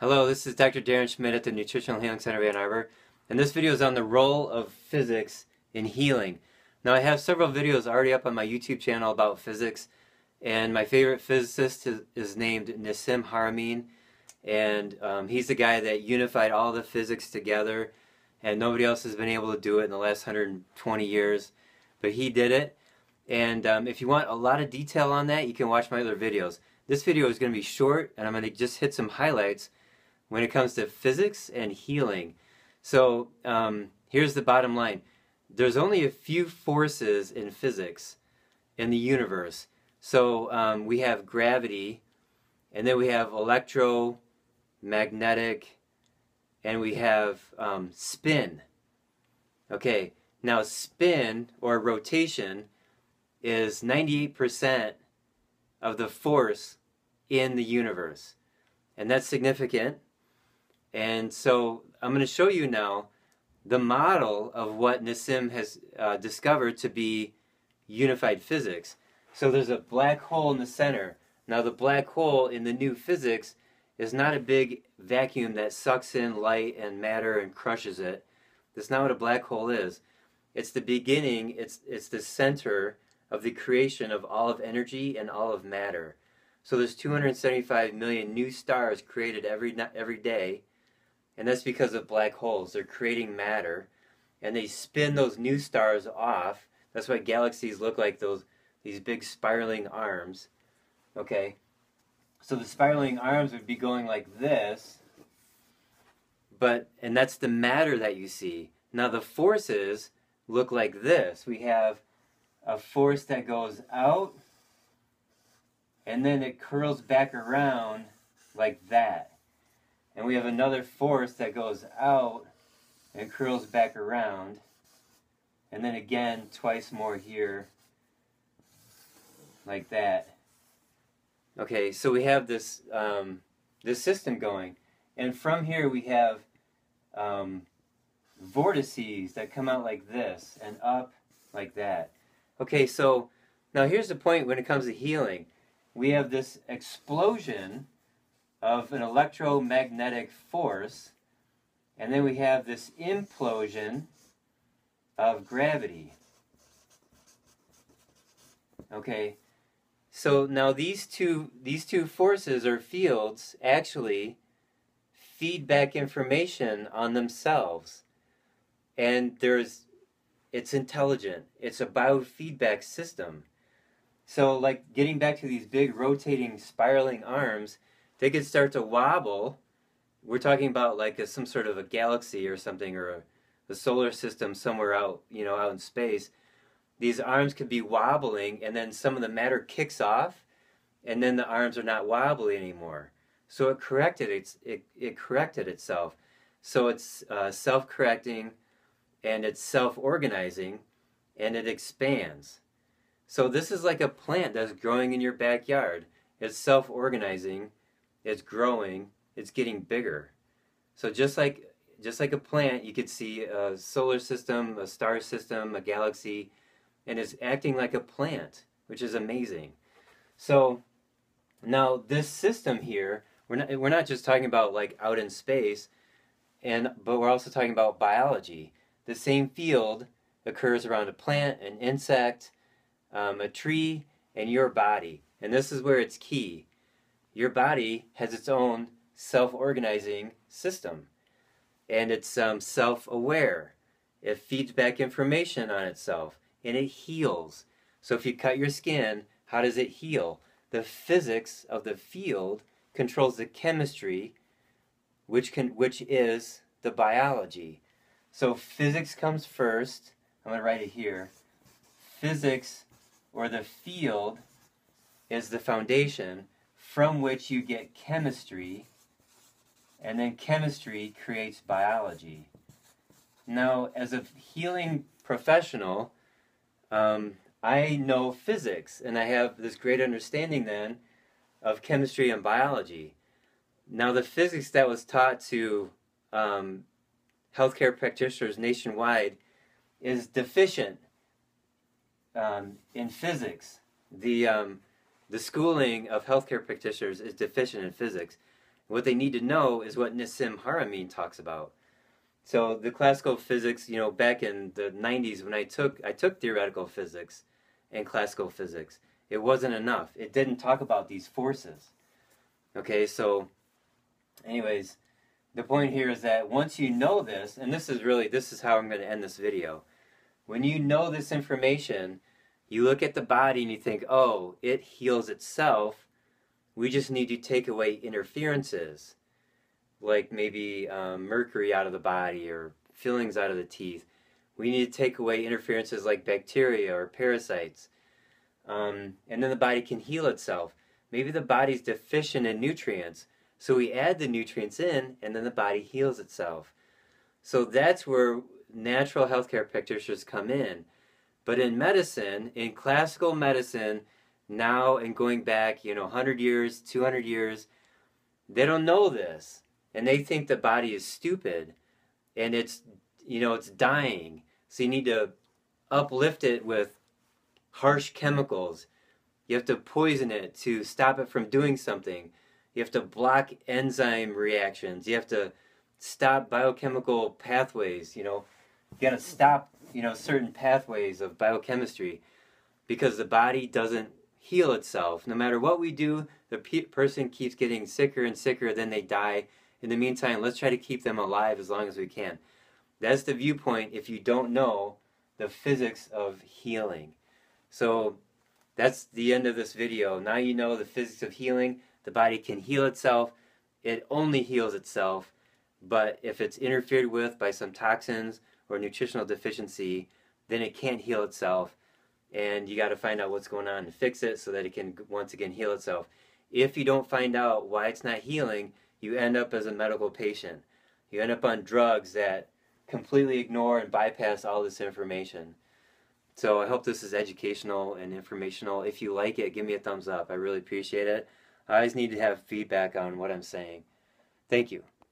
Hello, this is Dr. Darren Schmidt at the Nutritional Healing Center of Ann Arbor, and this video is on the role of physics in healing. Now, I have several videos already up on my YouTube channel about physics, and my favorite physicist is named Nassim Haramein, and he's the guy that unified all the physics together, and nobody else has been able to do it in the last 120 years, but he did it. And if you want a lot of detail on that, you can watch my other videos. This video is going to be short, and I'm going to just hit some highlights when it comes to physics and healing. So here's the bottom line. There's only a few forces in physics in the universe. So we have gravity, and then we have electromagnetic, and we have spin. Okay, now spin, or rotation, is 98% of the force in the universe, and that's significant. And so I'm going to show you now the model of what Nassim has discovered to be unified physics. So there's a black hole in the center. Now the black hole in the new physics is not a big vacuum that sucks in light and matter and crushes it. That's not what a black hole is. It's the beginning, it's the center of the creation of all of energy and all of matter. So there's 275 million new stars created every day, and that's because of black holes. They're creating matter, and they spin those new stars off. That's why galaxies look like these big spiraling arms. Okay, so the spiraling arms would be going like this, and that's the matter that you see. Now the forces look like this. We have a force that goes out, and then it curls back around like that. And we have another force that goes out and curls back around. And then again, twice more here, like that. Okay, so we have this, this system going. And from here we have vortices that come out like this and up like that. Okay, so now here's the point when it comes to healing. We have this explosion of an electromagnetic force, and then we have this implosion of gravity. Okay, so now these two forces or fields actually feed back information on themselves, and it's intelligent. It's a biofeedback system. So like getting back to these big rotating spiraling arms, they could start to wobble. We're talking about like some sort of a galaxy or something, or a solar system somewhere out, you know, out in space. These arms could be wobbling, and then some of the matter kicks off, and then the arms are not wobbly anymore. So it corrected itself. So it's self-correcting, and it's self-organizing, and it expands. So this is like a plant that's growing in your backyard. It's self-organizing, it's growing, it's getting bigger. So just like a plant, you could see a solar system, a star system, a galaxy, and it's acting like a plant, which is amazing. So now this system here, we're not just talking about like out in space, but we're also talking about biology. The same field occurs around a plant, an insect, a tree, and your body. And this is where it's key. Your body has its own self-organizing system, and it's self-aware. It feeds back information on itself, and it heals. So if you cut your skin, how does it heal? The physics of the field controls the chemistry, which is the biology. So physics comes first. I'm going to write it here. Physics, or the field, is the foundation from which you get chemistry, and then chemistry creates biology. Now, as a healing professional, I know physics, and I have this great understanding then of chemistry and biology. Now, the physics that was taught to healthcare practitioners nationwide is deficient in physics. The schooling of healthcare practitioners is deficient in physics. What they need to know is what Nassim Haramein talks about. So the classical physics, you know, back in the 90s when I took theoretical physics and classical physics, it wasn't enough. It didn't talk about these forces. Okay, so anyways, the point here is that once you know this, and this is how I'm going to end this video. When you know this information, you look at the body and you think, oh, it heals itself. We just need to take away interferences, like maybe mercury out of the body or fillings out of the teeth. We need to take away interferences like bacteria or parasites. And then the body can heal itself. Maybe the body's deficient in nutrients, so we add the nutrients in, and then the body heals itself. So that's where natural healthcare practitioners come in. But in medicine, in classical medicine, now and going back, you know, 100 years, 200 years, they don't know this. And they think the body is stupid, and it's, you know, it's dying. So you need to uplift it with harsh chemicals. You have to poison it to stop it from doing something. You have to block enzyme reactions. You have to stop biochemical pathways, you know. You got to stop, you know, certain pathways of biochemistry, because the body doesn't heal itself. No matter what we do, the person keeps getting sicker and sicker, then they die. In the meantime, let's try to keep them alive as long as we can. That's the viewpoint if you don't know the physics of healing. So that's the end of this video. Now you know the physics of healing. The body can heal itself. It only heals itself. But if it's interfered with by some toxins or nutritional deficiency, then it can't heal itself. And you got to find out what's going on and fix it so that it can once again heal itself. If you don't find out why it's not healing, you end up as a medical patient. You end up on drugs that completely ignore and bypass all this information. So I hope this is educational and informational. If you like it, give me a thumbs up. I really appreciate it. I always need to have feedback on what I'm saying. Thank you.